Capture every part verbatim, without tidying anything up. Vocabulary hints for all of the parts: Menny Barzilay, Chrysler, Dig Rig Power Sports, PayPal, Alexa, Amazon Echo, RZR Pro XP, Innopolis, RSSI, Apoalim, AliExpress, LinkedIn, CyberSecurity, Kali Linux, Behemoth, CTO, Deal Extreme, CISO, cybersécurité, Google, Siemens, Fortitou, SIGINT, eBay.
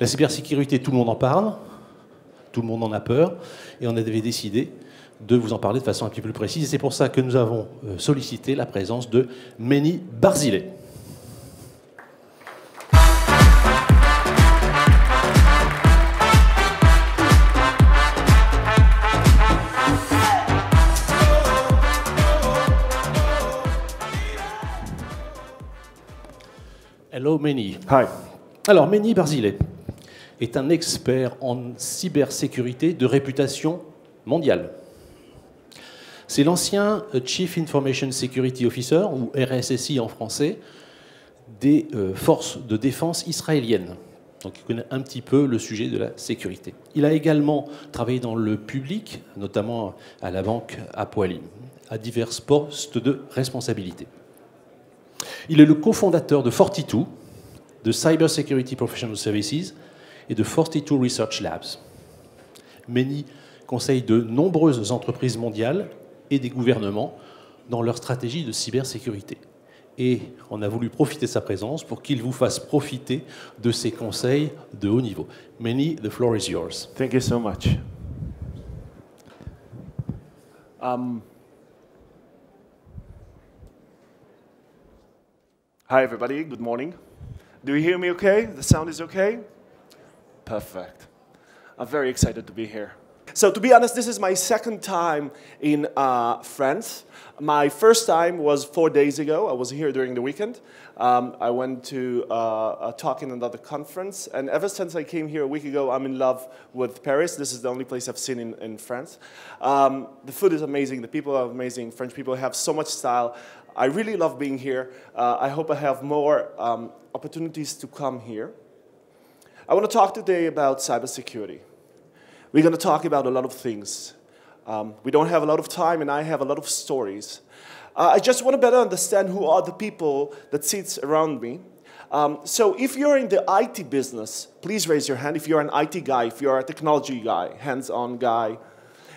La cybersécurité, tout le monde en parle, tout le monde en a peur, et on avait décidé de vous en parler de façon un petit peu plus précise. Et c'est pour ça que nous avons sollicité la présence de Menny Barzilay. Hello Menny. Hi. Alors Menny Barzilay est un expert en cybersécurité de réputation mondiale. C'est l'ancien Chief Information Security Officer, ou R S S I en français, des euh, forces de défense israéliennes. Donc il connaît un petit peu le sujet de la sécurité. Il a également travaillé dans le public, notamment à la banque Apoalim, à divers postes de responsabilité. Il est le cofondateur de Fortitou, de Cybersecurity Professional Services et de Fortitou Research Labs. Menny conseille de nombreuses entreprises mondiales et des gouvernements dans leur stratégie de cybersécurité. Et on a voulu profiter de sa présence pour qu'il vous fasse profiter de ses conseils de haut niveau. Menny, the floor is yours. Thank you so much. Um... Hi everybody, good morning. Do you hear me okay? The sound is okay? Perfect. I'm very excited to be here. So to be honest, this is my second time in uh, France. My first time was four days ago. I was here during the weekend. Um, I went to uh, a talk in another conference, and ever since I came here a week ago, I'm in love with Paris. This is the only place I've seen in, in France. Um, the food is amazing, the people are amazing. French people have so much style. I really love being here. Uh, I hope I have more um, opportunities to come here. I want to talk today about cybersecurity. We're going to talk about a lot of things. Um, we don't have a lot of time, and I have a lot of stories. Uh, I just want to better understand who are the people that sits around me. Um, so if you're in the I T business, please raise your hand. If you're an I T guy, if you're a technology guy, hands-on guy.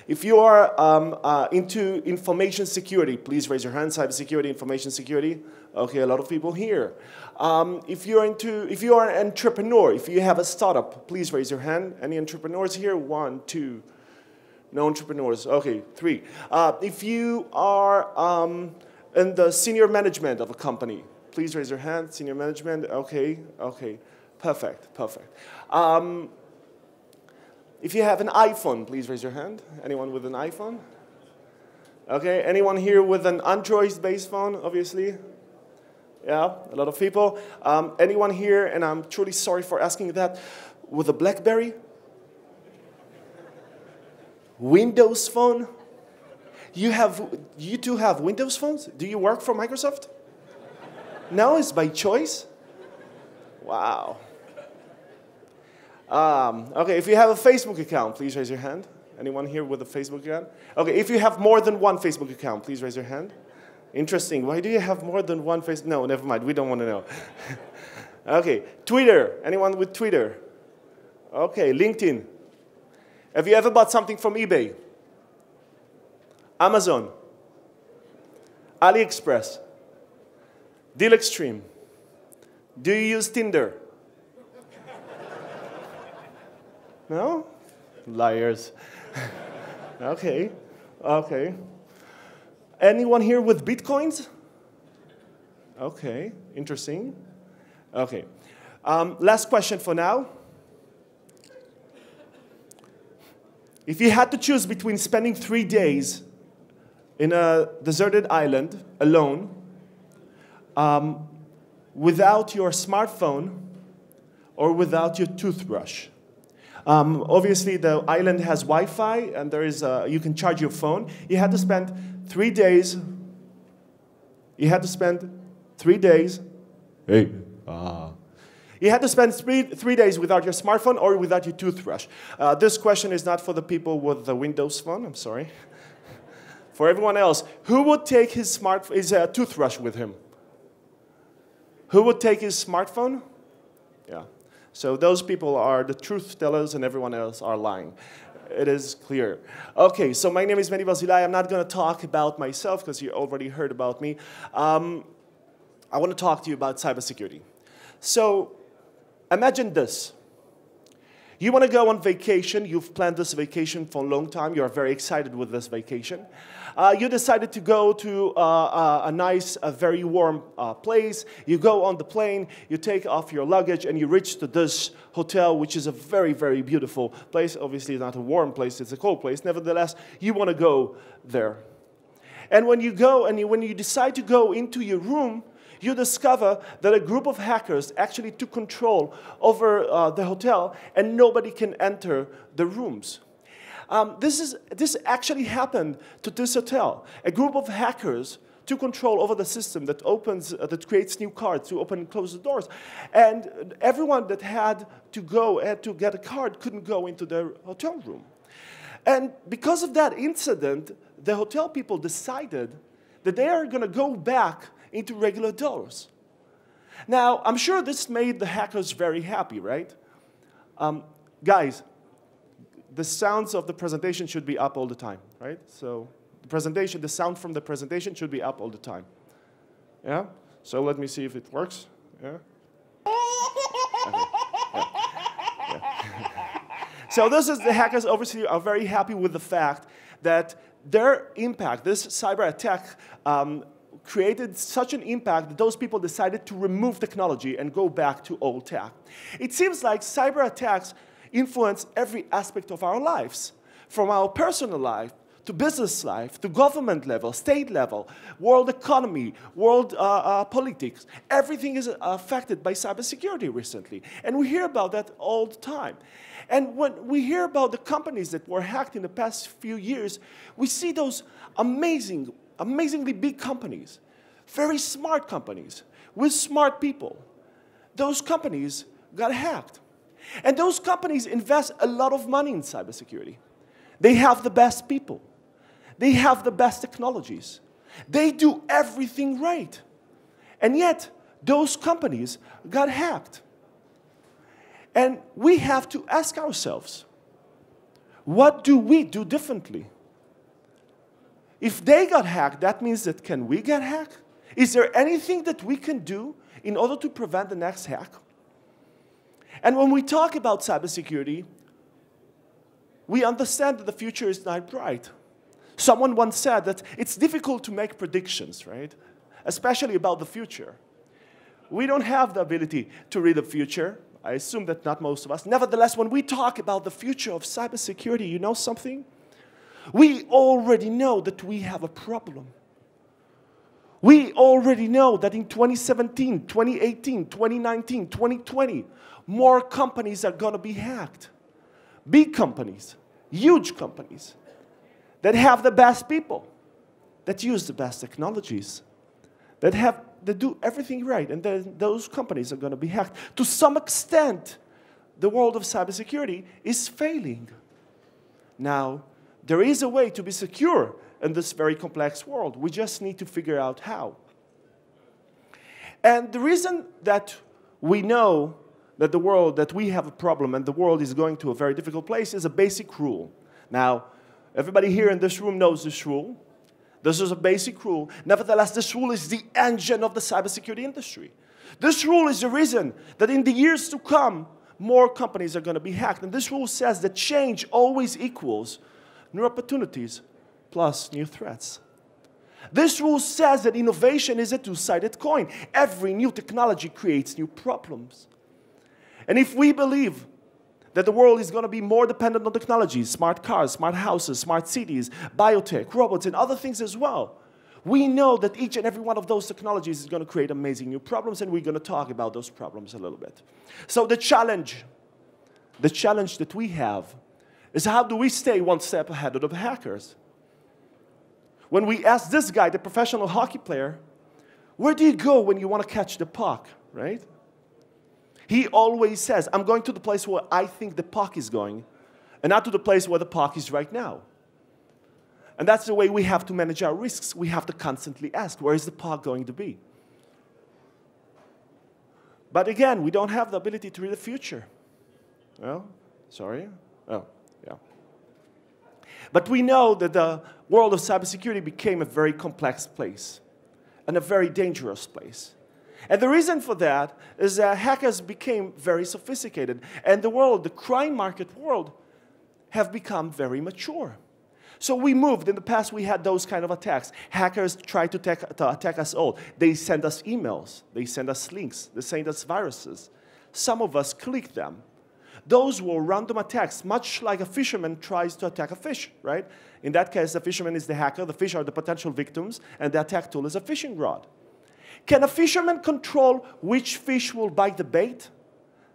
If you are um, uh, into information security, please raise your hand. Cybersecurity, information security. Okay, a lot of people here. Um, if you're into, if you are an entrepreneur, if you have a startup, please raise your hand. Any entrepreneurs here? One, two. No entrepreneurs. Okay, three. Uh, if you are um, in the senior management of a company, please raise your hand. Senior management. Okay, okay, perfect, perfect. Um, If you have an iPhone, please raise your hand. Anyone with an iPhone? Okay, anyone here with an Android-based phone, obviously? Yeah, a lot of people. Um, anyone here, and I'm truly sorry for asking that, with a BlackBerry? Windows phone? You have, you two have Windows phones? Do you work for Microsoft? No, it's by choice? Wow. Um, okay, if you have a Facebook account, please raise your hand. Anyone here with a Facebook account? Okay, if you have more than one Facebook account, please raise your hand. Interesting. Why do you have more than one Facebook? No, never mind. We don't want to know. Okay, Twitter. Anyone with Twitter? Okay, LinkedIn. Have you ever bought something from eBay? Amazon? AliExpress? Deal Extreme? Do you use Tinder? No? Liars. Okay. Okay. Anyone here with bitcoins? Okay. Interesting. Okay. Um, last question for now. If you had to choose between spending three days in a deserted island alone, um, without your smartphone or without your toothbrush, Um, obviously, the island has Wi-Fi, and there is a, you can charge your phone. You had to spend three days. You had to spend three days. Hey. Ah. You had to spend three, three days without your smartphone or without your toothbrush. Uh, this question is not for the people with the Windows phone. I'm sorry. For everyone else, who would take his smart, his uh, toothbrush with him? Who would take his smartphone? Yeah. So those people are the truth tellers, and everyone else are lying. It is clear. Okay, so my name is Menny Barzilay. I'm not going to talk about myself, because you already heard about me. Um, I want to talk to you about cybersecurity. So imagine this. You want to go on vacation. You've planned this vacation for a long time. You're very excited with this vacation. Uh, you decided to go to uh, a nice, a very warm uh, place. You go on the plane. You take off your luggage, and you reach to this hotel, which is a very, very beautiful place. Obviously, it's not a warm place. It's a cold place. Nevertheless, you want to go there. And when you go and you, when you decide to go into your room, you discover that a group of hackers actually took control over uh, the hotel, and nobody can enter the rooms. Um, this, is, this actually happened to this hotel. A group of hackers took control over the system that, opens, uh, that creates new cards to open and close the doors. And everyone that had to go had to get a card couldn't go into their hotel room. And because of that incident, the hotel people decided that they are going to go back into regular doors. Now, I'm sure this made the hackers very happy, right? Um, guys, the sounds of the presentation should be up all the time, right? So the presentation, the sound from the presentation should be up all the time. Yeah? So let me see if it works. Yeah? Okay. Yeah. Yeah. So this is the hackers obviously are very happy with the fact that their impact, this cyber attack, um, created such an impact that those people decided to remove technology and go back to old tech. It seems like cyber attacks influence every aspect of our lives, from our personal life to business life, to government level, state level, world economy, world uh, uh, politics. Everything is affected by cybersecurity recently, and we hear about that all the time. And when we hear about the companies that were hacked in the past few years, we see those amazing, amazingly big companies, very smart companies, with smart people. Those companies got hacked. And those companies invest a lot of money in cybersecurity. They have the best people. They have the best technologies. They do everything right. And yet, those companies got hacked. And we have to ask ourselves, what do we do differently? If they got hacked, that means that can we get hacked? Is there anything that we can do in order to prevent the next hack? And when we talk about cybersecurity, we understand that the future is not bright. Someone once said that it's difficult to make predictions, right? Especially about the future. We don't have the ability to read the future. I assume that not most of us. Nevertheless, when we talk about the future of cybersecurity, you know something? We already know that we have a problem. We already know that in twenty seventeen, twenty eighteen, twenty nineteen, twenty twenty, more companies are going to be hacked. Big companies, huge companies, that have the best people, that use the best technologies, that have, that do everything right, and then those companies are going to be hacked. To some extent, the world of cybersecurity is failing. Now, there is a way to be secure in this very complex world. We just need to figure out how. And the reason that we know that the world, that we have a problem and the world is going to a very difficult place is a basic rule. Now, everybody here in this room knows this rule. This is a basic rule. Nevertheless, this rule is the engine of the cybersecurity industry. This rule is the reason that in the years to come, more companies are going to be hacked. And this rule says that change always equals new opportunities plus new threats. This rule says that innovation is a two-sided coin. Every new technology creates new problems. And if we believe that the world is going to be more dependent on technology, smart cars, smart houses, smart cities, biotech, robots, and other things as well, we know that each and every one of those technologies is going to create amazing new problems, and we're going to talk about those problems a little bit. So the challenge, the challenge that we have is how do we stay one step ahead of the hackers? When we ask this guy, the professional hockey player, where do you go when you want to catch the puck, right? He always says, I'm going to the place where I think the puck is going, and not to the place where the puck is right now. And that's the way we have to manage our risks. We have to constantly ask, where is the puck going to be? But again, we don't have the ability to read the future. Well, sorry. Oh, yeah. But we know that the world of cybersecurity became a very complex place and a very dangerous place. And the reason for that is that hackers became very sophisticated. And the world, the crime market world, have become very mature. So we moved. In the past, we had those kind of attacks. Hackers tried to, to attack us all. They send us emails. They send us links. They send us viruses. Some of us clicked them. Those were random attacks, much like a fisherman tries to attack a fish, right? In that case, the fisherman is the hacker, the fish are the potential victims, and the attack tool is a fishing rod. Can a fisherman control which fish will bite the bait?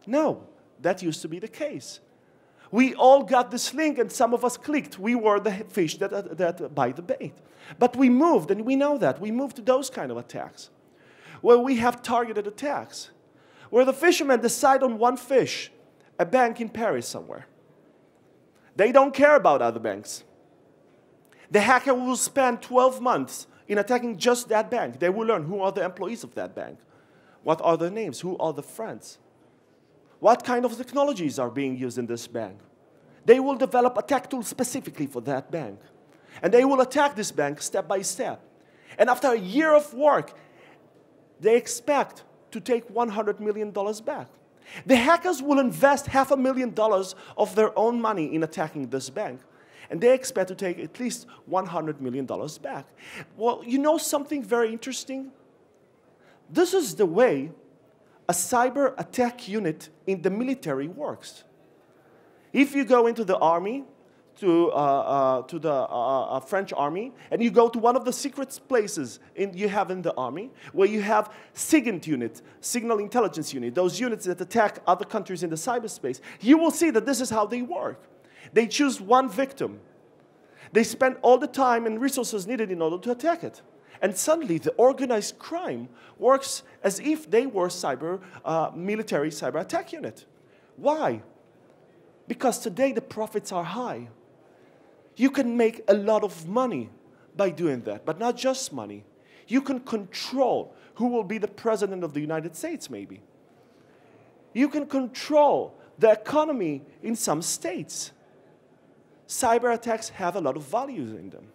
No, that used to be the case. We all got this link, and some of us clicked. We were the fish that, uh, that bite the bait. But we moved, and we know that. We moved to those kind of attacks, where we have targeted attacks, where the fishermen decide on one fish, a bank in Paris somewhere. They don't care about other banks. The hacker will spend twelve months in attacking just that bank. They will learn who are the employees of that bank, what are their names, who are the friends, what kind of technologies are being used in this bank. They will develop attack tools specifically for that bank. And they will attack this bank step by step. And after a year of work, they expect to take one hundred million dollars back. The hackers will invest half a million dollars of their own money in attacking this bank, and they expect to take at least one hundred million dollars back. Well, you know something very interesting? This is the way a cyber attack unit in the military works. If you go into the army, to, uh, uh, to the uh, uh, French army, and you go to one of the secret places in, you have in the army, where you have SIGINT unit, signal intelligence unit, those units that attack other countries in the cyberspace, you will see that this is how they work. They choose one victim. They spend all the time and resources needed in order to attack it. And suddenly, the organized crime works as if they were cyber uh, military cyber attack unit. Why? Because today, the profits are high. You can make a lot of money by doing that, but not just money. You can control who will be the president of the United States, maybe. You can control the economy in some states. Cyber attacks have a lot of values in them.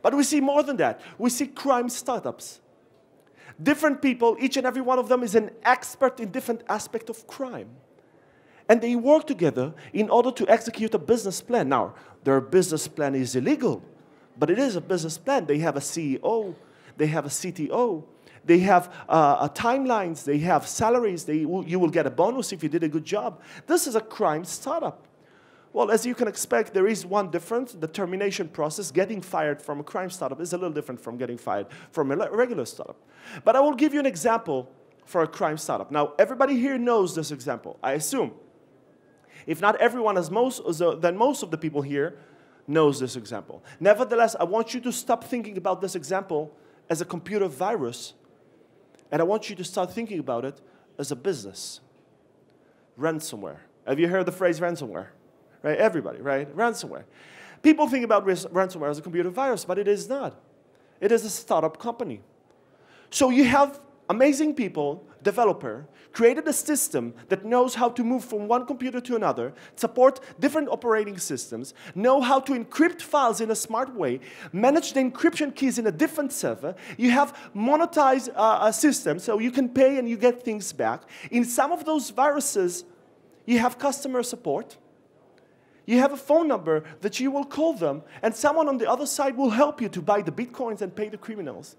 But we see more than that. We see crime startups. Different people, each and every one of them is an expert in different aspects of crime. And they work together in order to execute a business plan. Now, their business plan is illegal, but it is a business plan. They have a C E O, they have a C T O, they have uh, a timelines, they have salaries, they will, you will get a bonus if you did a good job. This is a crime startup. Well, as you can expect, there is one difference. The termination process, getting fired from a crime startup, is a little different from getting fired from a regular startup. But I will give you an example for a crime startup. Now, everybody here knows this example, I assume. If not everyone, as most, then most of the people here knows this example. Nevertheless, I want you to stop thinking about this example as a computer virus, and I want you to start thinking about it as a business. Ransomware. Have you heard the phrase ransomware? Right? Everybody, right? Ransomware. People think about ransomware as a computer virus, but it is not. It is a startup company. So you have amazing people, developer, created a system that knows how to move from one computer to another, support different operating systems, know how to encrypt files in a smart way, manage the encryption keys in a different server. You have monetized uh, a system, so you can pay and you get things back. In some of those viruses, you have customer support. You have a phone number that you will call them, and someone on the other side will help you to buy the bitcoins and pay the criminals.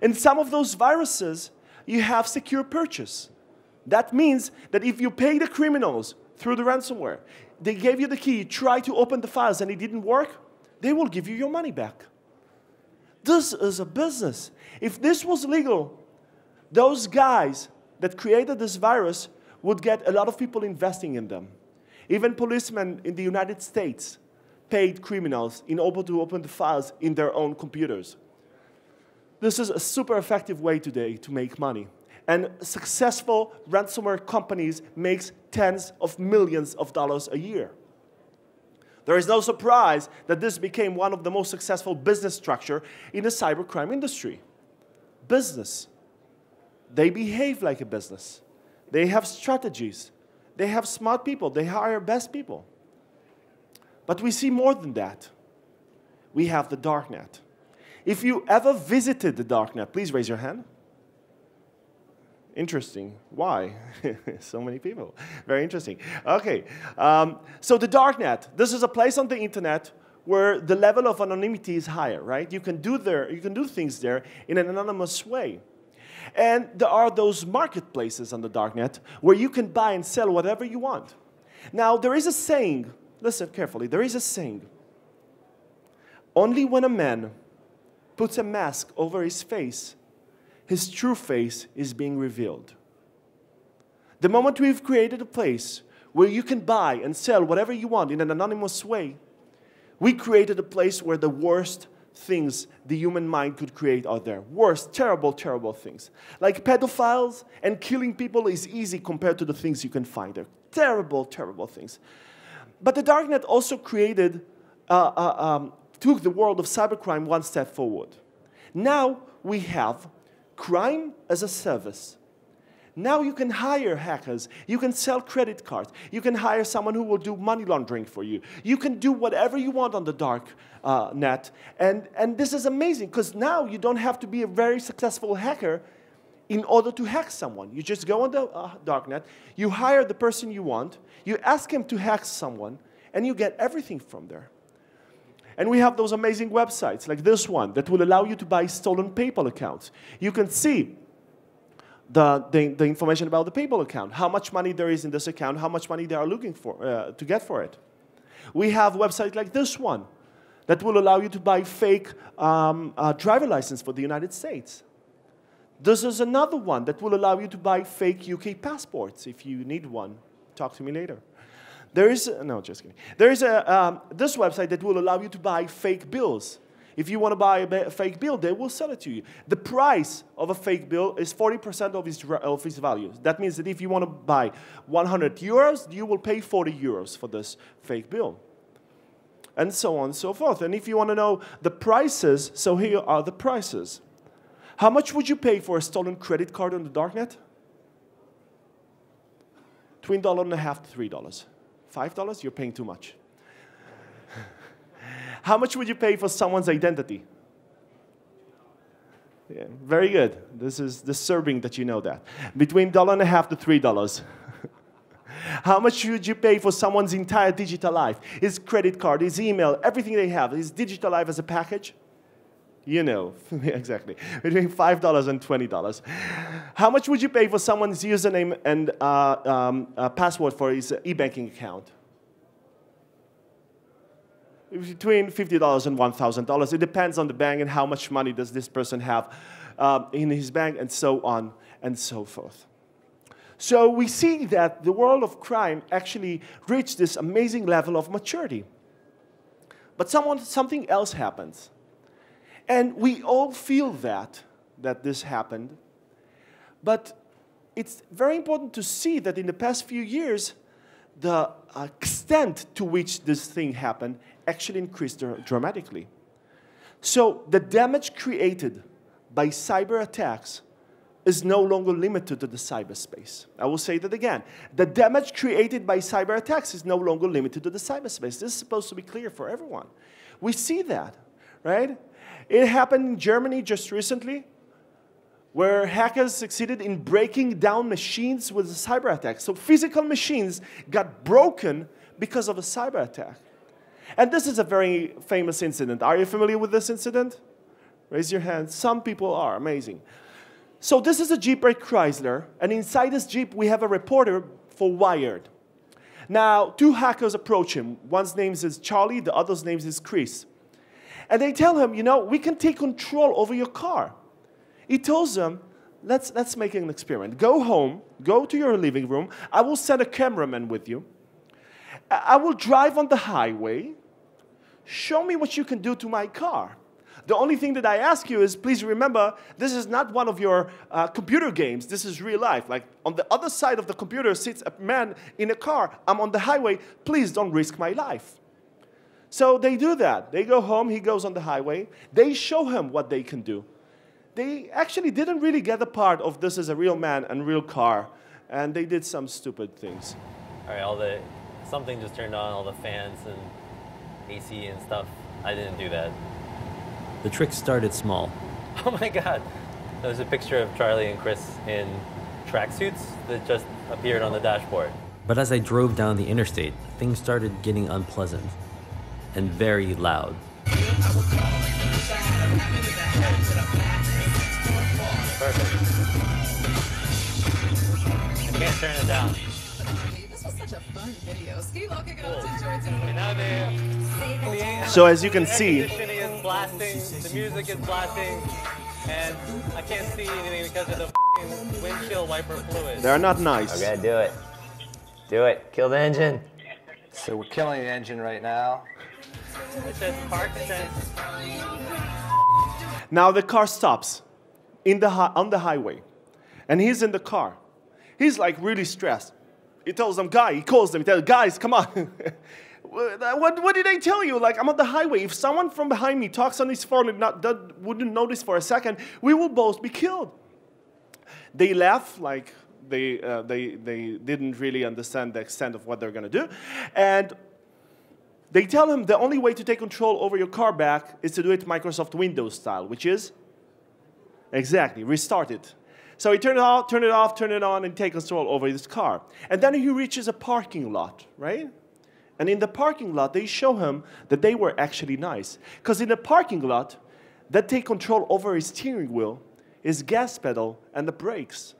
In some of those viruses, you have secure purchase. That means that if you pay the criminals through the ransomware, they gave you the key, you try to open the files and it didn't work, they will give you your money back. This is a business. If this was legal, those guys that created this virus would get a lot of people investing in them. Even policemen in the United States paid criminals in order to open the files in their own computers. This is a super effective way today to make money. And successful ransomware companies make tens of millions of dollars a year. There is no surprise that this became one of the most successful business structure in the cybercrime industry. Business. They behave like a business. They have strategies. They have smart people. They hire best people. But we see more than that. We have the darknet. If you ever visited the darknet, please raise your hand. Interesting. Why? So many people. Very interesting. Okay. Um, so the darknet. This is a place on the internet where the level of anonymity is higher, right? You can do there. You can do things there in an anonymous way. And there are those marketplaces on the darknet where you can buy and sell whatever you want. Now, there is a saying. Listen carefully. There is a saying. Only when a man puts a mask over his face, his true face is being revealed. The moment we've created a place where you can buy and sell whatever you want in an anonymous way, we created a place where the worst things the human mind could create out there. Worse, terrible, terrible things. Like pedophiles and killing people is easy compared to the things you can find there. Terrible, terrible things. But the darknet also created, uh, uh, um, took the world of cybercrime one step forward. Now we have crime as a service. Now you can hire hackers. You can sell credit cards. You can hire someone who will do money laundering for you. You can do whatever you want on the dark uh, net. And, and this is amazing, because now you don't have to be a very successful hacker in order to hack someone. You just go on the uh, dark net. You hire the person you want. You ask him to hack someone, and you get everything from there. And we have those amazing websites, like this one, that will allow you to buy stolen PayPal accounts. You can see the, the, the information about the PayPal account, how much money there is in this account, how much money they are looking for, uh, to get for it. We have websites like this one that will allow you to buy fake um, uh, driver license for the United States. This is another one that will allow you to buy fake U K passports if you need one. Talk to me later. There is, no, just kidding. There is a, um, this website that will allow you to buy fake bills. If you want to buy a fake bill, they will sell it to you. The price of a fake bill is forty percent of its, of its value. That means that if you want to buy one hundred euros, you will pay forty euros for this fake bill. And so on and so forth. And if you want to know the prices, so here are the prices. How much would you pay for a stolen credit card on the darknet? Between one dollar and a half to three dollars. five dollars, you're paying too much. How much would you pay for someone's identity? Yeah, very good. This is disturbing that you know that. Between one dollar and a half to three dollars. How much should you pay for someone's entire digital life? His credit card, his email, everything they have, his digital life as a package? You know, exactly. Between five dollars and twenty dollars. How much would you pay for someone's username and uh, um, uh, password for his e-banking account? Between fifty dollars and one thousand dollars. It depends on the bank and how much money does this person have uh, in his bank, and so on and so forth. So we see that the world of crime actually reached this amazing level of maturity. But someone, something else happens. And we all feel that, that this happened. But it's very important to see that in the past few years, the extent to which this thing happened actually increased dramatically. So the damage created by cyber attacks is no longer limited to the cyberspace. I will say that again. The damage created by cyber attacks is no longer limited to the cyberspace. This is supposed to be clear for everyone. We see that, right? It happened in Germany just recently, where hackers succeeded in breaking down machines with a cyber attack. So physical machines got broken because of a cyber attack. And this is a very famous incident. Are you familiar with this incident? Raise your hand. Some people are. Amazing. So this is a Jeep at Chrysler, and inside this Jeep we have a reporter for Wired. Now, two hackers approach him. One's name is Charlie, the other's name is Chris. And they tell him, you know, we can take control over your car. He tells them, let's, let's make an experiment. Go home, go to your living room. I will send a cameraman with you. I will drive on the highway. Show me what you can do to my car. The only thing that I ask you is, please remember, this is not one of your uh, computer games. This is real life. Like, on the other side of the computer sits a man in a car. I'm on the highway. Please don't risk my life. So they do that. They go home, he goes on the highway. They show him what they can do. They actually didn't really get the part of this is a real man and real car. And they did some stupid things. All right, all the, something just turned on, all the fans and A C and stuff. I didn't do that. The trick started small. Oh my God. There was a picture of Charlie and Chris in tracksuits that just appeared on the dashboard. But as I drove down the interstate, things started getting unpleasant and very loud. Perfect. I can't turn it down. This was such a fun video. Steve, I'll kick it off to George. So as you can see, the air conditioning is blasting, the music is blasting, and I can't see anything because of the windshield wiper fluid. They're not nice. Okay, do it. Do it. Kill the engine. So we're killing the engine right now. It says park sense. Now the car stops in the on the highway, and he's in the car. He's like really stressed. He tells them, guy, he calls them, he tells them, guys, come on. what, what did I tell you? Like, I'm on the highway. If someone from behind me talks on his phone and not, that wouldn't notice for a second, we will both be killed. They laugh like they, uh, they, they didn't really understand the extent of what they're going to do. And they tell him the only way to take control over your car back is to do it Microsoft Windows style, which is? Exactly, restart it. So he turned it off, turn it off, turn it on, and take control over his car. And then he reaches a parking lot, right? And in the parking lot, they show him that they were actually nice. Because in the parking lot, that take control over his steering wheel, his gas pedal, and the brakes.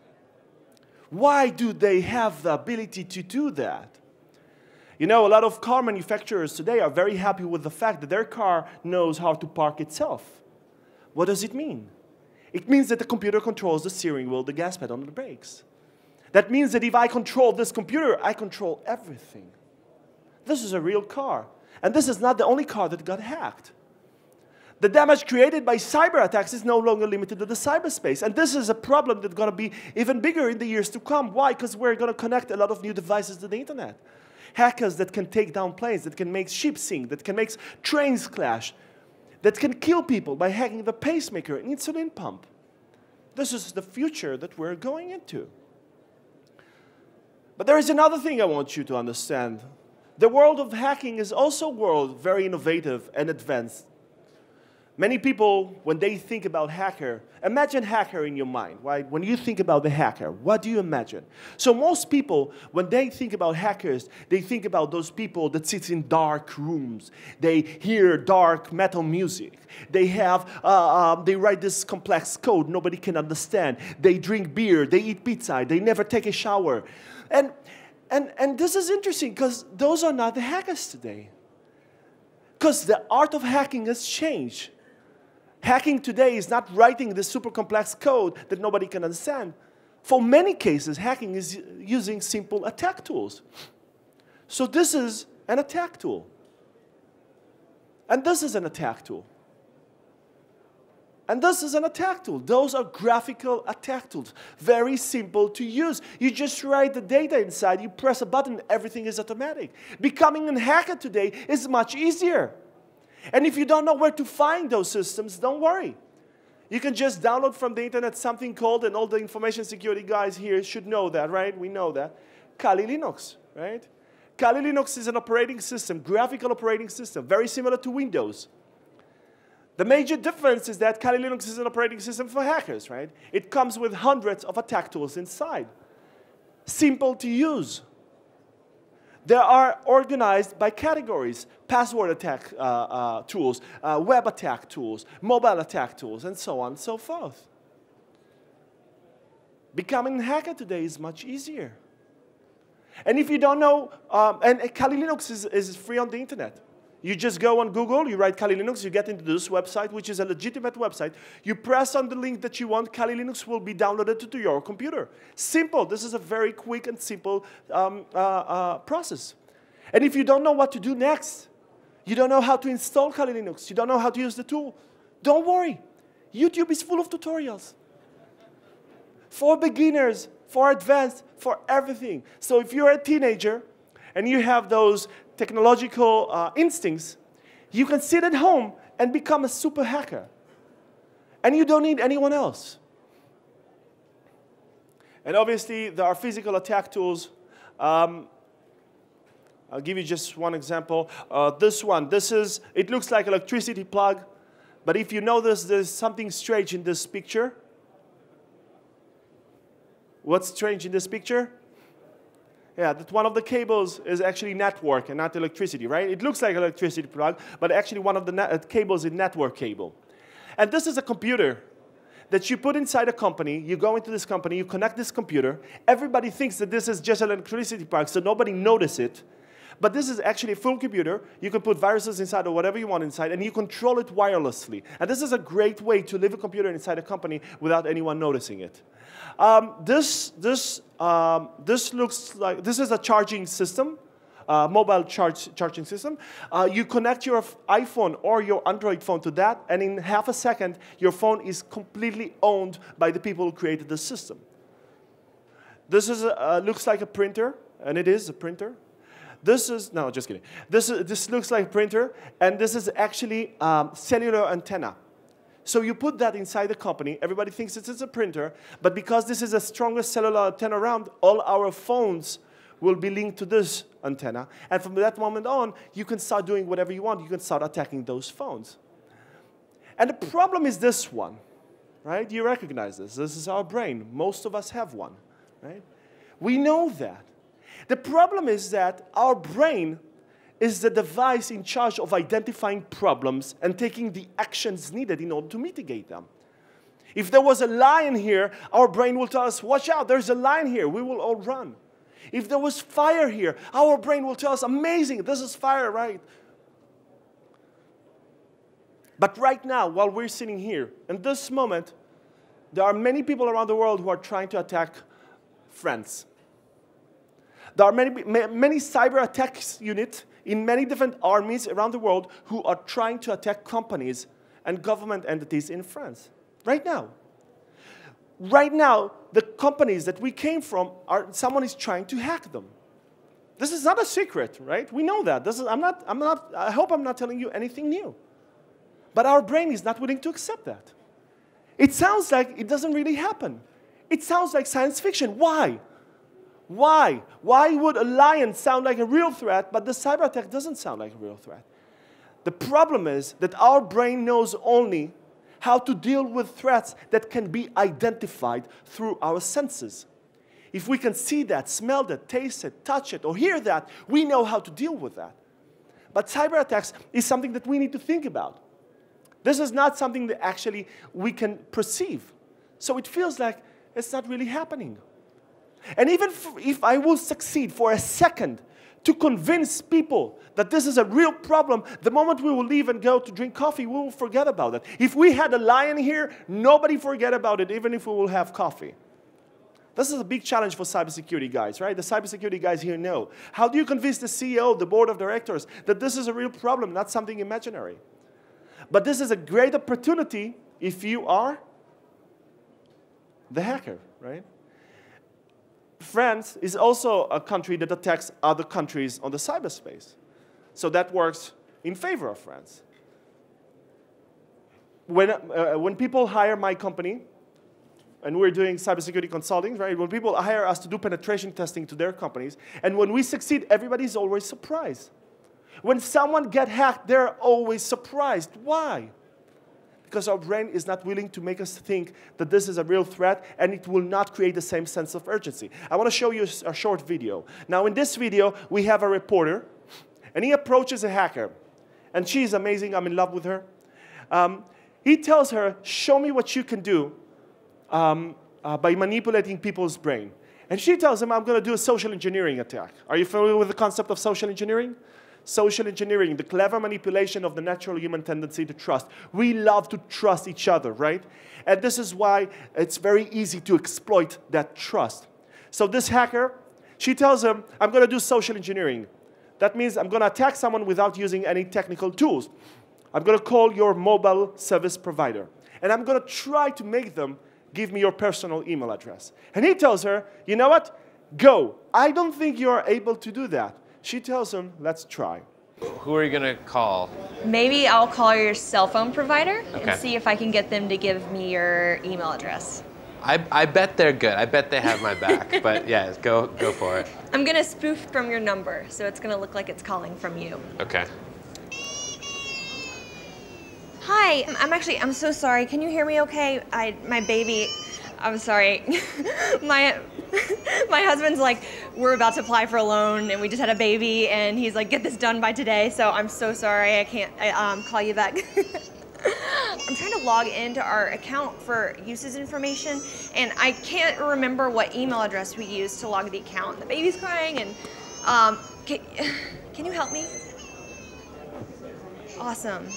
Why do they have the ability to do that? You know, a lot of car manufacturers today are very happy with the fact that their car knows how to park itself. What does it mean? It means that the computer controls the steering wheel, the gas pedal, and the brakes. That means that if I control this computer, I control everything. This is a real car. And this is not the only car that got hacked. The damage created by cyber attacks is no longer limited to the cyberspace. And this is a problem that's going to be even bigger in the years to come. Why? Because we're going to connect a lot of new devices to the internet. Hackers that can take down planes, that can make ships sink, that can make trains clash, that can kill people by hacking the pacemaker and insulin pump. This is the future that we're going into. But there is another thing I want you to understand. The world of hacking is also a world very innovative and advanced. Many people, when they think about hacker, imagine hacker in your mind, right? When you think about the hacker, what do you imagine? So most people, when they think about hackers, they think about those people that sit in dark rooms. They hear dark metal music. They have, uh, um, they write this complex code nobody can understand. They drink beer. They eat pizza. They never take a shower. And, and, and this is interesting because those are not the hackers today. Because the art of hacking has changed. Hacking today is not writing this super complex code that nobody can understand. For many cases, hacking is using simple attack tools. So this is an attack tool. And this is an attack tool. And this is an attack tool. Those are graphical attack tools. Very simple to use. You just write the data inside, you press a button, everything is automatic. Becoming a hacker today is much easier. And if you don't know where to find those systems, don't worry. You can just download from the internet something called, and all the information security guys here should know that, right? We know that. Kali Linux, right? Kali Linux is an operating system, graphical operating system, very similar to Windows. The major difference is that Kali Linux is an operating system for hackers, right? It comes with hundreds of attack tools inside. Simple to use. They are organized by categories, password attack uh, uh, tools, uh, web attack tools, mobile attack tools, and so on and so forth. Becoming a hacker today is much easier. And if you don't know, um, and uh, Kali Linux is, is free on the internet. You just go on Google, you write Kali Linux, you get into this website, which is a legitimate website. You press on the link that you want, Kali Linux will be downloaded to your computer. Simple. This is a very quick and simple um, uh, uh, process. And if you don't know what to do next, you don't know how to install Kali Linux, you don't know how to use the tool, don't worry. YouTube is full of tutorials. For beginners, for advanced, for everything. So if you're a teenager and you have those technological uh, instincts, you can sit at home and become a super hacker. And you don't need anyone else. And obviously, there are physical attack tools. Um, I'll give you just one example. Uh, this one, this is, it looks like an electricity plug. But if you notice, there's something strange in this picture. What's strange in this picture? Yeah, that one of the cables is actually network and not electricity, right? It looks like an electricity plug, but actually one of the net cables is network cable. And this is a computer that you put inside a company. You go into this company, you connect this computer. Everybody thinks that this is just an electricity plug, so nobody notices it. But this is actually a full computer. You can put viruses inside or whatever you want inside, and you control it wirelessly. And this is a great way to leave a computer inside a company without anyone noticing it. Um, this, this, um, this looks like, this is a charging system, uh, mobile charge, charging system. Uh, you connect your iPhone or your Android phone to that, and in half a second, your phone is completely owned by the people who created the system. This is a, uh, looks like a printer, and it is a printer. This is, no, just kidding. This, is, this looks like a printer, and this is actually um, cellular antenna. So you put that inside the company. Everybody thinks it's a printer, but because this is the strongest cellular antenna around, all our phones will be linked to this antenna. And from that moment on, you can start doing whatever you want. You can start attacking those phones. And the problem is this one, right? You recognize this. This is our brain. Most of us have one, right? We know that. The problem is that our brain is the device in charge of identifying problems and taking the actions needed in order to mitigate them. If there was a lion here, our brain will tell us, watch out, there's a lion here. We will all run. If there was fire here, our brain will tell us, amazing, this is fire, right? But right now, while we're sitting here, in this moment, there are many people around the world who are trying to attack France. There are many, many cyber attacks units in many different armies around the world who are trying to attack companies and government entities in France right now. Right now, the companies that we came from, are, someone is trying to hack them. This is not a secret, right? We know that. This is, I'm not, I'm not, I hope I'm not telling you anything new. But our brain is not willing to accept that. It sounds like it doesn't really happen. It sounds like science fiction. Why? Why? Why would a lion sound like a real threat, but the cyber attack doesn't sound like a real threat? The problem is that our brain knows only how to deal with threats that can be identified through our senses. If we can see that, smell that, taste it, touch it, or hear that, we know how to deal with that. But cyber attacks is something that we need to think about. This is not something that actually we can perceive. So it feels like it's not really happening. And even if I will succeed for a second to convince people that this is a real problem, the moment we will leave and go to drink coffee, we will forget about it. If we had a lion here, nobody forget about it, even if we will have coffee. This is a big challenge for cybersecurity guys, right? The cybersecurity guys here know. How do you convince the C E O, the board of directors, that this is a real problem, not something imaginary? But this is a great opportunity if you are the hacker, right? France is also a country that attacks other countries on the cyberspace. So that works in favor of France. When, uh, when people hire my company, and we're doing cybersecurity consulting, right? When people hire us to do penetration testing to their companies, and when we succeed, everybody's always surprised. When someone gets hacked, they're always surprised. Why? Because our brain is not willing to make us think that this is a real threat, and it will not create the same sense of urgency. I want to show you a short video. Now, in this video, we have a reporter, and he approaches a hacker. And she's amazing. I'm in love with her. Um, he tells her, show me what you can do um, uh, by manipulating people's brain. And she tells him, I'm going to do a social engineering attack. Are you familiar with the concept of social engineering? Social engineering, the clever manipulation of the natural human tendency to trust. We love to trust each other, right? And this is why it's very easy to exploit that trust. So this hacker, she tells him, I'm going to do social engineering. That means I'm going to attack someone without using any technical tools. I'm going to call your mobile service provider. And I'm going to try to make them give me your personal email address. And he tells her, you know what? Go. I don't think you're able to do that. She tells him, let's try. Who are you going to call? Maybe I'll call your cell phone provider okay. and see if I can get them to give me your email address. I, I bet they're good. I bet they have my back. But yeah, go, go for it. I'm going to spoof from your number, so it's going to look like it's calling from you. Okay. Hi. I'm actually, I'm so sorry. Can you hear me okay? I, my baby, I'm sorry. my my husband's like, we're about to apply for a loan, and we just had a baby, and he's like, get this done by today. So I'm so sorry, I can't I, um, call you back. I'm trying to log into our account for uses information, and I can't remember what email address we used to log the account. The baby's crying, and um, can, can you help me? Awesome.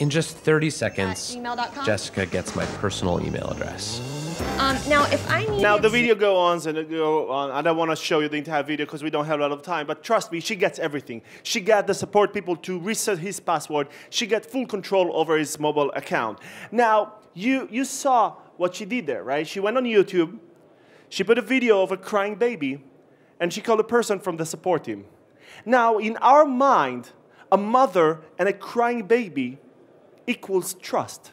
In just thirty seconds, Jessica gets my personal email address. Um, now, if I need now the video go on and go on. I don't want to show you the entire video because we don't have a lot of time. But trust me, she gets everything. She got the support people to reset his password. She got full control over his mobile account. Now, you you saw what she did there, right? She went on YouTube. She put a video of a crying baby, and she called a person from the support team. Now, in our mind, a mother and a crying baby equals trust.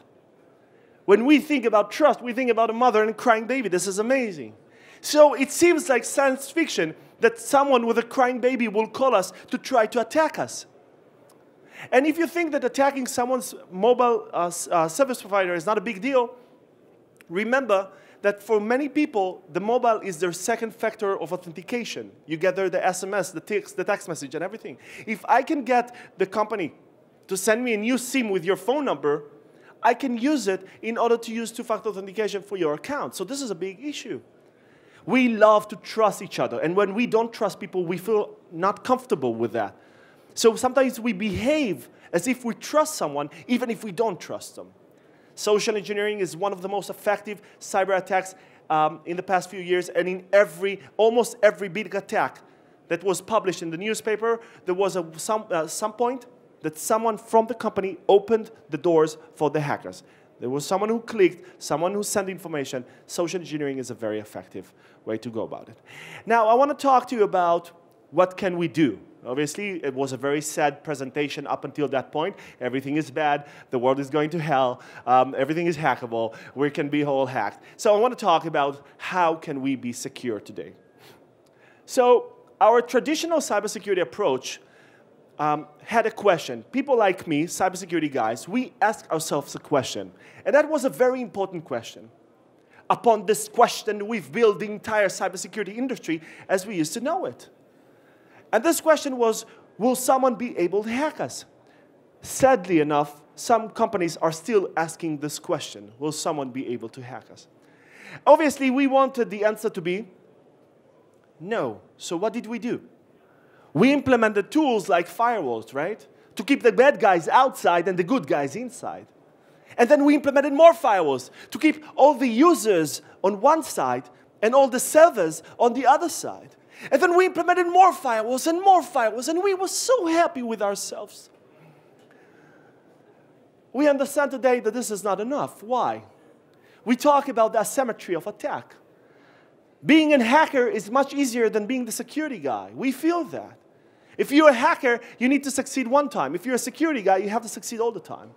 When we think about trust, we think about a mother and a crying baby. This is amazing. So it seems like science fiction that someone with a crying baby will call us to try to attack us. And if you think that attacking someone's mobile uh, uh, service provider is not a big deal, remember that for many people, the mobile is their second factor of authentication. You gather the S M S, the text, the text message, and everything. If I can get the company to send me a new SIM with your phone number, I can use it in order to use two-factor authentication for your account. So this is a big issue. We love to trust each other. And when we don't trust people, we feel not comfortable with that. So sometimes we behave as if we trust someone, even if we don't trust them. Social engineering is one of the most effective cyber attacks um, in the past few years. And in every, almost every big attack that was published in the newspaper, there was a, some, uh, some point that someone from the company opened the doors for the hackers. There was someone who clicked, someone who sent information. Social engineering is a very effective way to go about it. Now, I want to talk to you about what can we do. Obviously, it was a very sad presentation up until that point. Everything is bad. The world is going to hell. Um, everything is hackable. We can be all hacked. So I want to talk about how can we be secure today. So our traditional cybersecurity approach Um, had a question. People like me, cybersecurity guys, we ask ourselves a question. And that was a very important question. Upon this question, we've built the entire cybersecurity industry as we used to know it. And this question was, will someone be able to hack us? Sadly enough, some companies are still asking this question. Will someone be able to hack us? Obviously, we wanted the answer to be no. So what did we do? We implemented tools like firewalls, right? To keep the bad guys outside and the good guys inside. And then we implemented more firewalls to keep all the users on one side and all the servers on the other side. And then we implemented more firewalls and more firewalls, and we were so happy with ourselves. We understand today that this is not enough. Why? We talk about the asymmetry of attack. Being a hacker is much easier than being the security guy. We feel that. If you're a hacker, you need to succeed one time. If you're a security guy, you have to succeed all the time.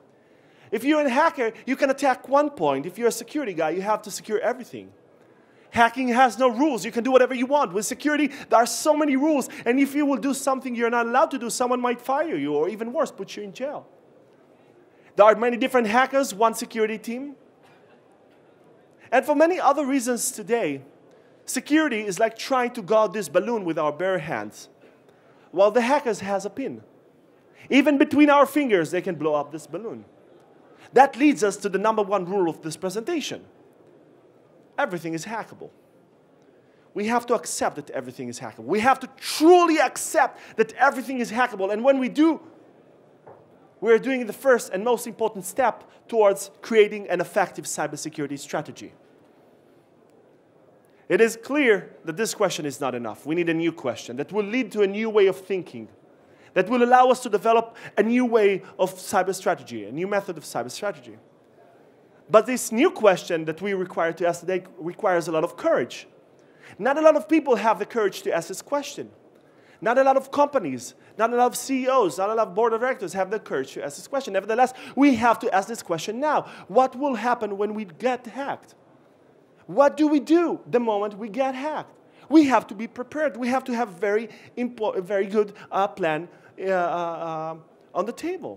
If you're a hacker, you can attack one point. If you're a security guy, you have to secure everything. Hacking has no rules. You can do whatever you want. With security, there are so many rules. And if you will do something you're not allowed to do, someone might fire you, or even worse, put you in jail. There are many different hackers, one security team. And for many other reasons today, security is like trying to guard this balloon with our bare hands, while the hackers has a pin. Even between our fingers, they can blow up this balloon. That leads us to the number one rule of this presentation. Everything is hackable. We have to accept that everything is hackable. We have to truly accept that everything is hackable. And when we do, we're doing the first and most important step towards creating an effective cybersecurity strategy. It is clear that this question is not enough. We need a new question that will lead to a new way of thinking, that will allow us to develop a new way of cyber strategy, a new method of cyber strategy. But this new question that we require to ask today requires a lot of courage. Not a lot of people have the courage to ask this question. Not a lot of companies, not a lot of C E Os, not a lot of board of directors have the courage to ask this question. Nevertheless, we have to ask this question now. What will happen when we get hacked? What do we do the moment we get hacked? We have to be prepared. We have to have a very, very good uh, plan uh, uh, on the table.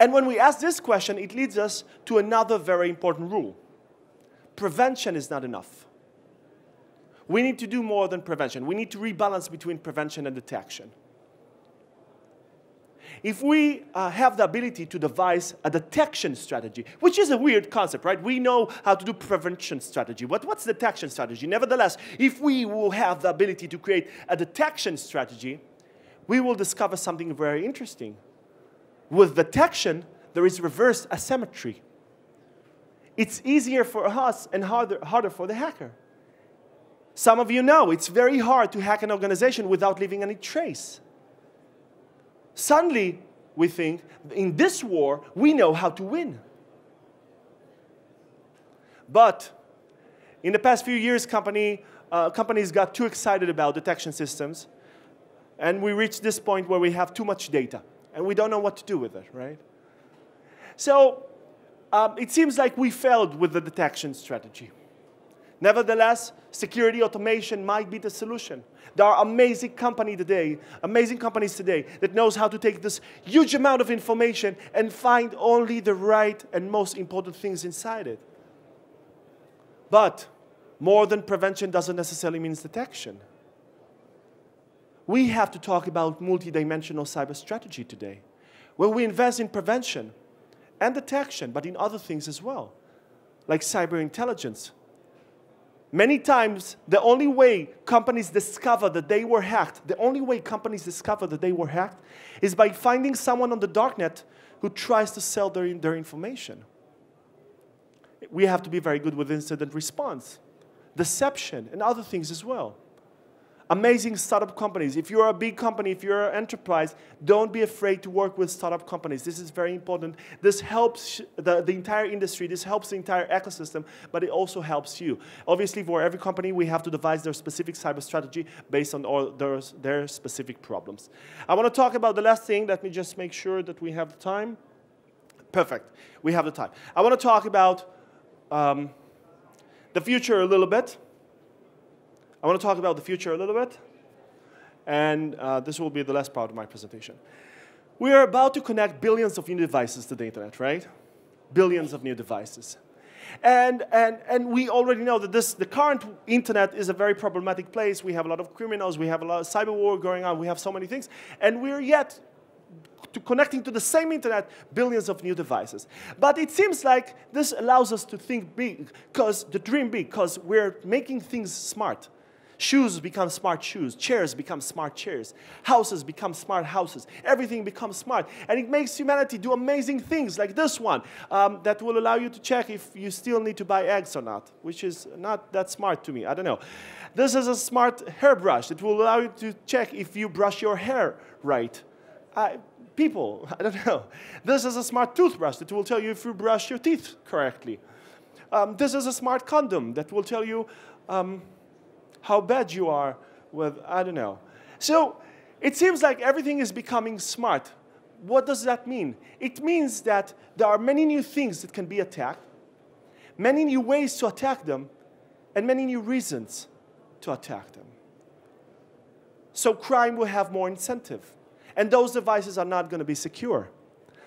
And when we ask this question, it leads us to another very important rule. prevention is not enough. We need to do more than prevention. We need to rebalance between prevention and detection. If we uh, have the ability to devise a detection strategy, which is a weird concept, right? We know how to do prevention strategy. What, what's detection strategy? Nevertheless, if we will have the ability to create a detection strategy, we will discover something very interesting. With detection, there is reverse asymmetry. It's easier for us and harder, harder for the hacker. Some of you know it's very hard to hack an organization without leaving any trace. Suddenly, we think, in this war, we know how to win. But in the past few years, company, uh, companies got too excited about detection systems. And we reached this point where we have too much data. And we don't know what to do with it, right? So um, it seems like we failed with the detection strategy. Nevertheless, security automation might be the solution. There are amazing company today, amazing companies today that knows how to take this huge amount of information and find only the right and most important things inside it. But more than prevention doesn't necessarily mean detection. We have to talk about multidimensional cyber strategy today, where we invest in prevention and detection, but in other things as well, like cyber intelligence. Many times, the only way companies discover that they were hacked, the only way companies discover that they were hacked is by finding someone on the darknet who tries to sell their, their information. We have to be very good with incident response, deception, and other things as well. Amazing startup companies. If you're a big company, if you're an enterprise, don't be afraid to work with startup companies. This is very important. This helps the, the entire industry. This helps the entire ecosystem, but it also helps you. Obviously, for every company, we have to devise their specific cyber strategy based on all their, their specific problems. I want to talk about the last thing. Let me just make sure that we have the time. Perfect. We have the time. I want to talk about um, the future a little bit. I want to talk about the future a little bit, and uh, this will be the last part of my presentation. We are about to connect billions of new devices to the internet, right? Billions of new devices. And, and, and we already know that this, the current internet is a very problematic place. We have a lot of criminals. We have a lot of cyber war going on. We have so many things. And we're yet to connecting to the same internet billions of new devices. But it seems like this allows us to think big, because the dream big, because we're making things smart. Shoes become smart shoes. Chairs become smart chairs. Houses become smart houses. Everything becomes smart. And it makes humanity do amazing things like this one um, that will allow you to check if you still need to buy eggs or not, which is not that smart to me. I don't know. This is a smart hairbrush that will allow you to check if you brush your hair right. I, people, I don't know. This is a smart toothbrush that will tell you if you brush your teeth correctly. Um, this is a smart condom that will tell you um, how bad you are with, I don't know. So it seems like everything is becoming smart. What does that mean? It means that there are many new things that can be attacked, many new ways to attack them, and many new reasons to attack them. So crime will have more incentive. And those devices are not going to be secure.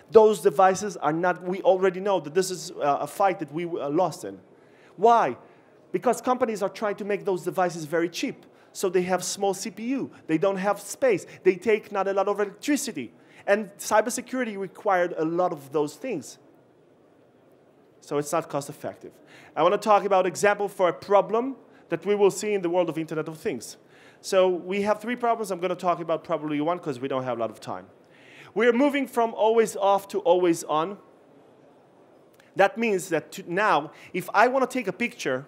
Those devices are not, we already know that this is a fight that we lost in. Why? Because companies are trying to make those devices very cheap. So they have small C P U. They don't have space. They take not a lot of electricity. And cybersecurity required a lot of those things. So it's not cost effective. I want to talk about an example for a problem that we will see in the world of Internet of Things. So we have three problems. I'm going to talk about probably one because we don't have a lot of time. We're moving from always off to always on. That means that to now, if I want to take a picture,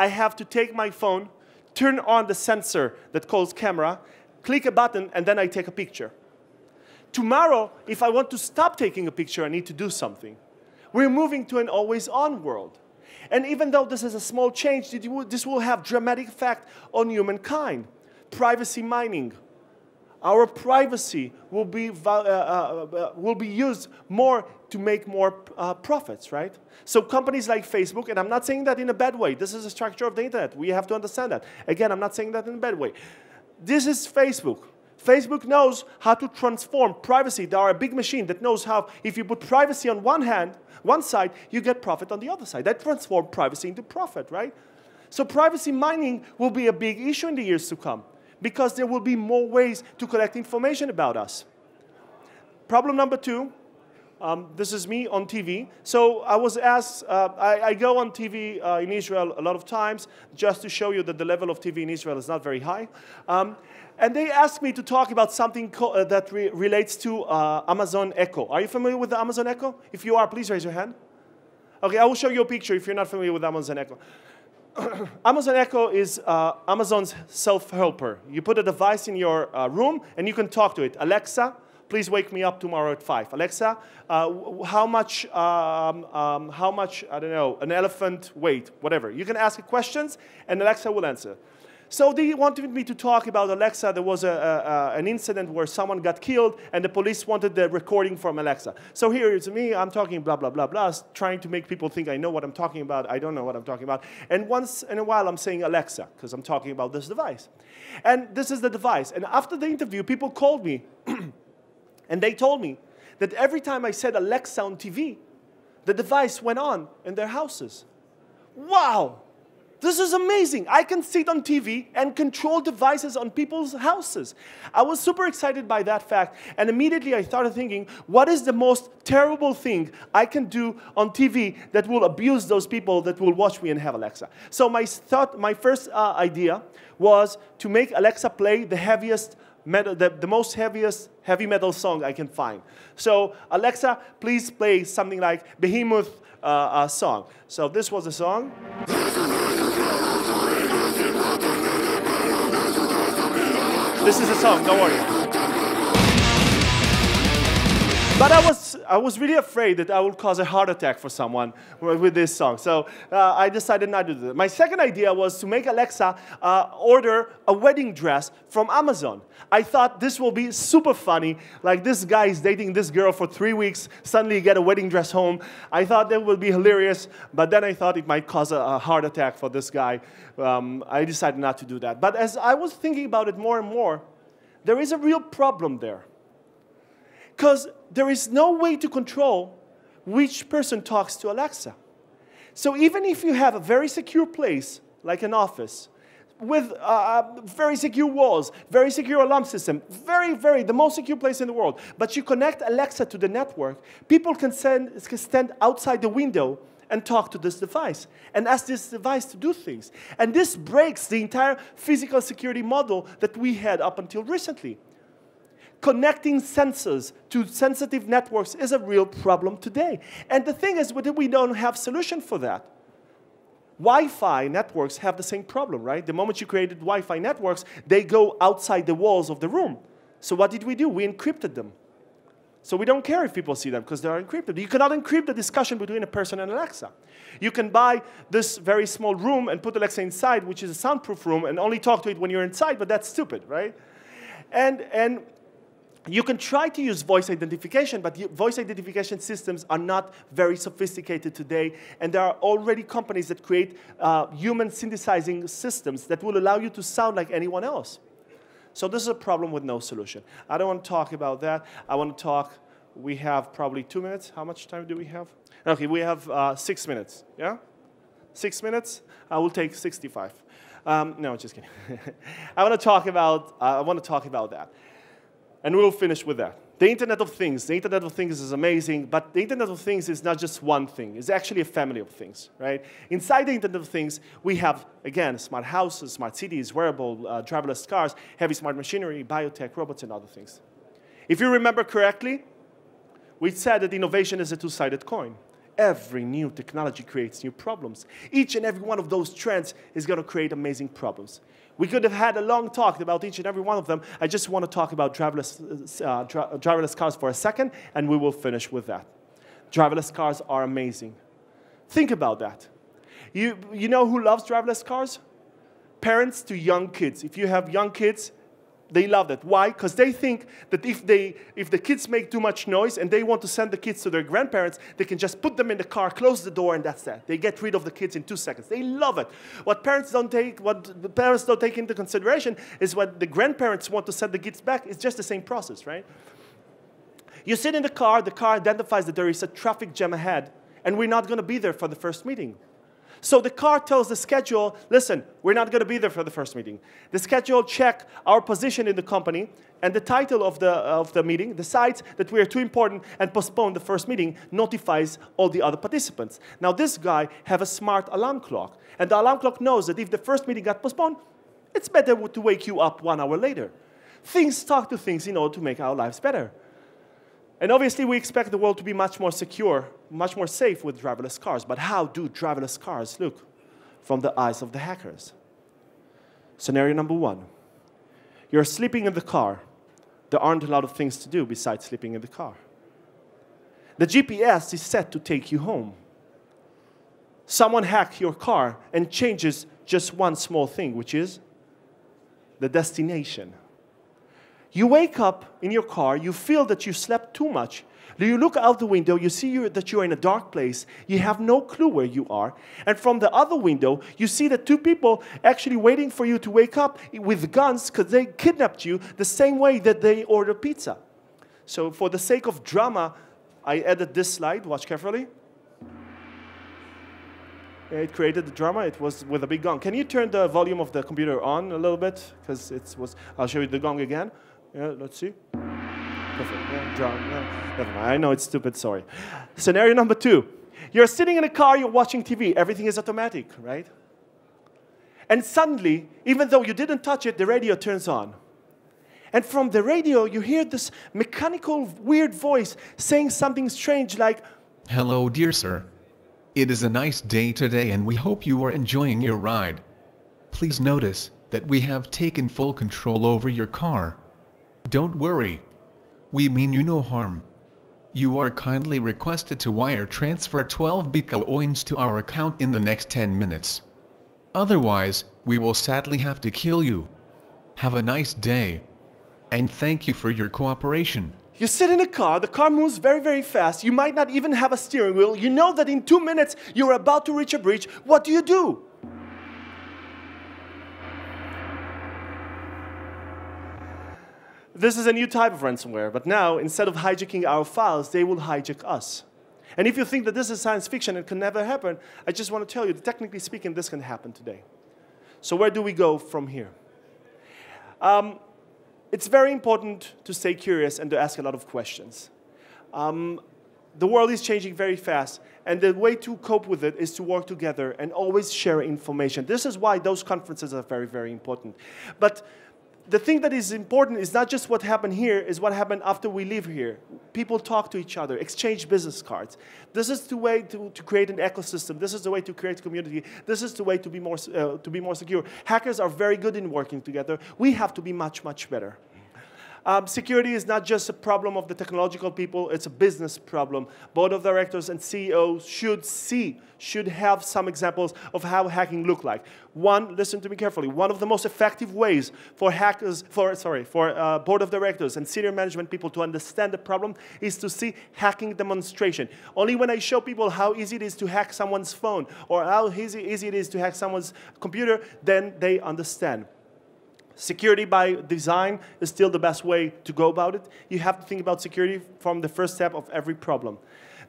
I have to take my phone, turn on the sensor that calls camera, click a button, and then I take a picture. Tomorrow, if I want to stop taking a picture, I need to do something. We're moving to an always-on world. And even though this is a small change, this will have dramatic effect on humankind. Privacy mining. Our privacy will be, uh, uh, will be used more to make more uh, profits, right? So companies like Facebook, and I'm not saying that in a bad way. This is the structure of the internet. We have to understand that. Again, I'm not saying that in a bad way. This is Facebook. Facebook knows how to transform privacy. They are a big machine that knows how, if you put privacy on one hand, one side, you get profit on the other side. That transforms privacy into profit, right? So privacy mining will be a big issue in the years to come because there will be more ways to collect information about us. Problem number two, um, this is me on T V. So I was asked, uh, I, I go on T V uh, in Israel a lot of times just to show you that the level of T V in Israel is not very high. Um, and they asked me to talk about something uh, that re relates to uh, Amazon Echo. Are you familiar with the Amazon Echo? If you are, please raise your hand. Okay, I will show you a picture if you're not familiar with Amazon Echo. Amazon Echo is uh, Amazon's self-helper. You put a device in your uh, room and you can talk to it. Alexa, please wake me up tomorrow at five. Alexa, uh, how much, um, um, how much, I don't know, an elephant weight, whatever. You can ask it questions and Alexa will answer. So they wanted me to talk about Alexa. There was a, a, a, an incident where someone got killed and the police wanted the recording from Alexa. So here it's me, I'm talking blah, blah, blah, blah, trying to make people think I know what I'm talking about. I don't know what I'm talking about. And once in a while I'm saying Alexa because I'm talking about this device. And this is the device. And after the interview, people called me and they told me that every time I said Alexa on T V, the device went on in their houses. Wow! This is amazing. I can sit on T V and control devices on people's houses. I was super excited by that fact, and immediately I started thinking, what is the most terrible thing I can do on T V that will abuse those people that will watch me and have Alexa? So my, thought, my first uh, idea was to make Alexa play the heaviest metal, the, the most heaviest heavy metal song I can find. So Alexa, please play something like Behemoth uh, uh, song. So this was the song. This is a song, don't worry. But I was, I was really afraid that I would cause a heart attack for someone with this song. So uh, I decided not to do that. My second idea was to make Alexa uh, order a wedding dress from Amazon. I thought this will be super funny. Like this guy is dating this girl for three weeks. Suddenly you get a wedding dress home. I thought that would be hilarious. But then I thought it might cause a, a heart attack for this guy. Um, I decided not to do that. But as I was thinking about it more and more, there is a real problem there. Because there is no way to control which person talks to Alexa. So even if you have a very secure place, like an office, with uh, very secure walls, very secure alarm system, very, very, the most secure place in the world, but you connect Alexa to the network, people can, send, can stand outside the window and talk to this device, and ask this device to do things. And this breaks the entire physical security model that we had up until recently. Connecting sensors to sensitive networks is a real problem today. And the thing is, we don't have a solution for that. Wi-Fi networks have the same problem, right? The moment you created Wi-Fi networks, they go outside the walls of the room. So what did we do? We encrypted them. So we don't care if people see them because they are encrypted. You cannot encrypt the discussion between a person and Alexa. You can buy this very small room and put Alexa inside, which is a soundproof room, and only talk to it when you're inside, but that's stupid, right? And, and you can try to use voice identification, but voice identification systems are not very sophisticated today, and there are already companies that create uh, human synthesizing systems that will allow you to sound like anyone else. So this is a problem with no solution. I don't want to talk about that. I want to talk, we have probably two minutes. How much time do we have? Okay, we have uh, six minutes, yeah? Six minutes, I will take sixty-five. Um, no, just kidding. I want to talk about, uh, I want to talk about that. And we'll finish with that. The Internet of Things. The Internet of Things is amazing, but the Internet of Things is not just one thing. It's actually a family of things, right? Inside the Internet of Things, we have, again, smart houses, smart cities, wearable, uh, driverless cars, heavy smart machinery, biotech, robots, and other things. If you remember correctly, we said that innovation is a two-sided coin. Every new technology creates new problems. Each and every one of those trends is going to create amazing problems. We could have had a long talk about each and every one of them. I just want to talk about driverless, uh, dri driverless cars for a second, and we will finish with that. Driverless cars are amazing. Think about that. You, you know who loves driverless cars? Parents to young kids. If you have young kids, They love that. Why? Because they think that if, they, if the kids make too much noise and they want to send the kids to their grandparents, they can just put them in the car, close the door, and that's that. They get rid of the kids in two seconds. They love it. What parents don't take, what the parents don't take into consideration is what the grandparents want to send the kids back. It's just the same process, right? You sit in the car, the car identifies that there is a traffic jam ahead, and we're not going to be there for the first meeting. So the car tells the schedule, listen, we're not going to be there for the first meeting. The schedule checks our position in the company, and the title of the, of the meeting decides that we are too important and postpone the first meeting, notifies all the other participants. Now this guy has a smart alarm clock, and the alarm clock knows that if the first meeting got postponed, it's better to wake you up one hour later. Things talk to things in order to make our lives better. And obviously, we expect the world to be much more secure, much more safe with driverless cars. But how do driverless cars look from the eyes of the hackers? Scenario number one. You're sleeping in the car. There aren't a lot of things to do besides sleeping in the car. The G P S is set to take you home. Someone hacks your car and changes just one small thing, which is the destination. You wake up in your car, you feel that you slept too much. You look out the window, you see you're, that you're in a dark place, you have no clue where you are. And from the other window, you see that two people actually waiting for you to wake up with guns because they kidnapped you the same way that they order pizza. So for the sake of drama, I added this slide, watch carefully. It created the drama. It was with a big gong. Can you turn the volume of the computer on a little bit? Because it was, I'll show you the gong again. Yeah, let's see. Perfect. Yeah, drum, yeah. Never mind. I know it's stupid, sorry. Scenario number two. You're sitting in a car, you're watching T V. Everything is automatic, right? And suddenly, even though you didn't touch it, the radio turns on. And from the radio, you hear this mechanical, weird voice saying something strange like, "Hello, dear sir. It is a nice day today and we hope you are enjoying your ride. Please notice that we have taken full control over your car. Don't worry. We mean you no harm. You are kindly requested to wire transfer twelve bitcoins to our account in the next ten minutes. Otherwise, we will sadly have to kill you. Have a nice day. And thank you for your cooperation." You sit in a car, the car moves very, very fast. You might not even have a steering wheel. You know that in two minutes you're about to reach a bridge. What do you do? This is a new type of ransomware, but now, instead of hijacking our files, they will hijack us. And if you think that this is science fiction and can never happen, I just want to tell you that technically speaking, this can happen today. So where do we go from here? Um, it's very important to stay curious and to ask a lot of questions. Um, the world is changing very fast, and the way to cope with it is to work together and always share information. This is why those conferences are very, very important. But the thing that is important is not just what happened here, is what happened after we leave here. People talk to each other, exchange business cards. This is the way to, to create an ecosystem. This is the way to create community. This is the way to be more, uh, to be more secure. Hackers are very good in working together. We have to be much, much better. Um, security is not just a problem of the technological people, it's a business problem. Board of directors and C E Os should see, should have some examples of how hacking look like. One, listen to me carefully, one of the most effective ways for hackers, for, sorry, for uh, board of directors and senior management people to understand the problem is to see hacking demonstration. Only when I show people how easy it is to hack someone's phone or how easy, easy it is to hack someone's computer, then they understand. Security by design is still the best way to go about it. You have to think about security from the first step of every problem.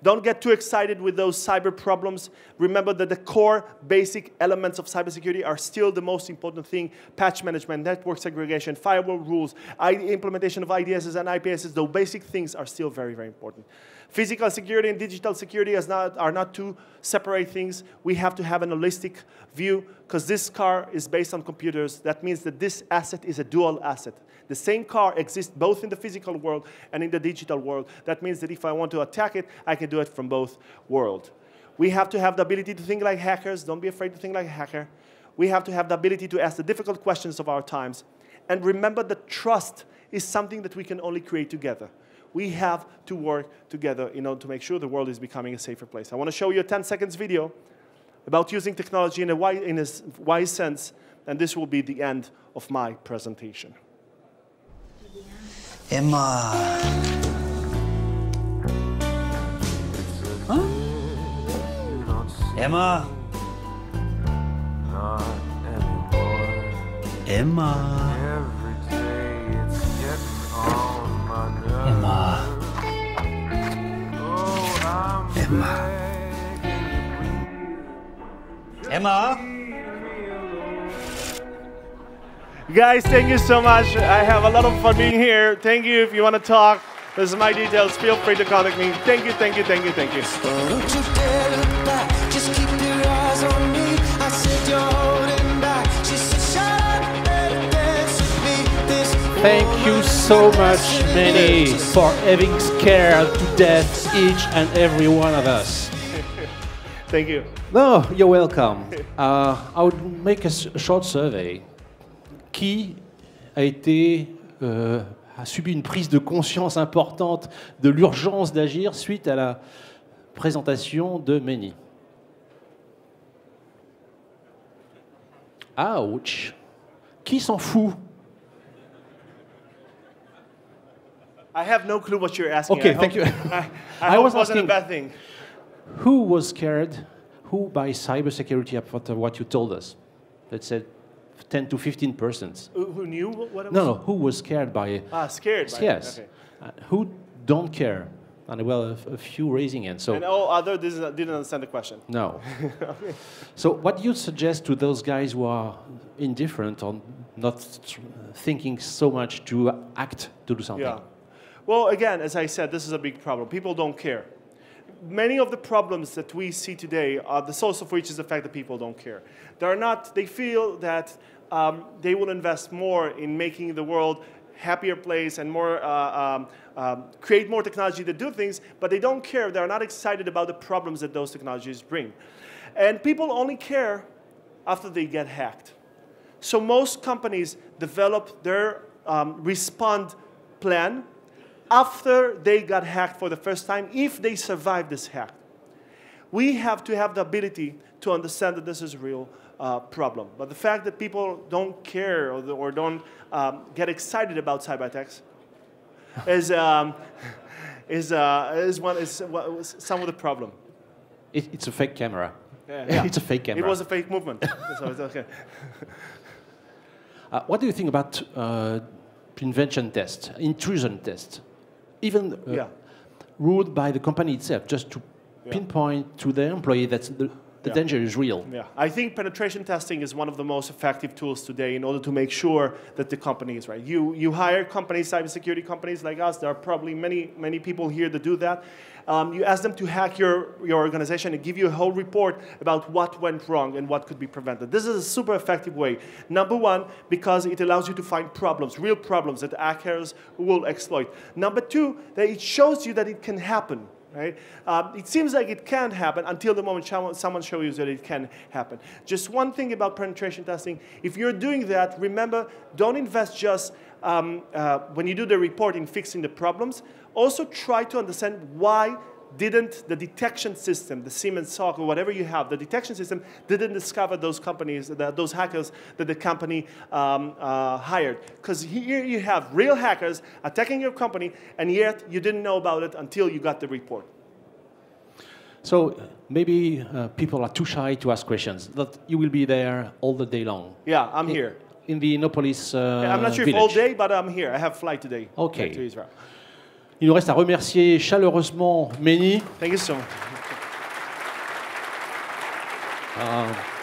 Don't get too excited with those cyber problems. Remember that the core basic elements of cybersecurity are still the most important thing. Patch management, network segregation, firewall rules, implementation of I D Ss and I P Ss, those basic things are still very, very important. Physical security and digital security is not, are not two separate things. We have to have an holistic view because this car is based on computers. That means that this asset is a dual asset. The same car exists both in the physical world and in the digital world. That means that if I want to attack it, I can do it from both worlds. We have to have the ability to think like hackers. Don't be afraid to think like a hacker. We have to have the ability to ask the difficult questions of our times. And remember that trust is something that we can only create together. We have to work together in order to make sure the world is becoming a safer place. I want to show you a ten seconds video about using technology in a wise, in a wise sense, and this will be the end of my presentation. Emma. Huh? Emma. Not anymore. Emma. Every day it's getting on my nerves. Emma. Oh, I'm Emma. Emma. Guys, thank you so much. I have a lot of fun being here. Thank you. If you want to talk, this is my details. Feel free to contact me. Thank you, thank you, thank you, thank you. Just keep your eyes on me. I said you're holding back. She said, thank you so much, Menny, for having scared to death each and every one of us. Thank you. No, you're welcome. Uh, I would make a, a short survey. Qui a été euh, a subi une prise de conscience importante de l'urgence d'agir suite à la présentation de Menny? Ouch! Qui s'en fout? I have no clue what you're asking. Okay, I thank hope, you. I, I, I hope was wasn't asking, a bad thing. Who was scared? Who by cybersecurity after what you told us? Let's say ten to fifteen percent. Who knew what it was? No, no, who was scared by it? Ah, scared by yes. It. Yes. Okay. Uh, who don't care? And well, a, a few raising hands. So, and all others didn't understand the question. No. Okay. So what you suggest to those guys who are indifferent or not thinking so much to act to do something? Yeah. Well, again, as I said, this is a big problem. People don't care. Many of the problems that we see today are the source of which is the fact that people don't care. They're not, they feel that um, they will invest more in making the world a happier place and more, uh, um, uh, create more technology to do things, but they don't care. They're not excited about the problems that those technologies bring. And people only care after they get hacked. So most companies develop their um, respond plan after they got hacked for the first time, if they survive this hack. We have to have the ability to understand that this is a real uh, problem. But the fact that people don't care or, or don't um, get excited about cyber attacks is, um, is, uh, is, one, is some of the problem. It, it's a fake camera. Yeah. Yeah. It's a fake camera. It was a fake movement. So it's okay. Uh, what do you think about uh, invention test, intrusion test, even uh, yeah. ruled by the company itself, just to yeah. pinpoint to the employee that the, the yeah. danger is real? Yeah, I think penetration testing is one of the most effective tools today in order to make sure that the company is right. You, you hire companies, cybersecurity companies like us. There are probably many, many people here that do that. Um, you ask them to hack your, your organization and give you a whole report about what went wrong and what could be prevented. This is a super effective way. Number one, because it allows you to find problems, real problems that hackers will exploit. Number two, that it shows you that it can happen. Right? Um, it seems like it can happen until the moment someone shows you that it can happen. Just one thing about penetration testing. If you're doing that, remember, don't invest just um, uh, when you do the report in fixing the problems. Also try to understand why didn't the detection system, the Siemens S O C or whatever you have, the detection system didn't discover those companies, the, those hackers that the company um, uh, hired. Because here you have real hackers attacking your company, and yet you didn't know about it until you got the report. So maybe uh, people are too shy to ask questions, but you will be there all the day long. Yeah, I'm in, here. In the Innopolis uh, I'm not sure village. If all day, but I'm here. I have flight today. Okay. Back to Israel. Il nous reste à remercier chaleureusement Menny. Thank you so much. Uh,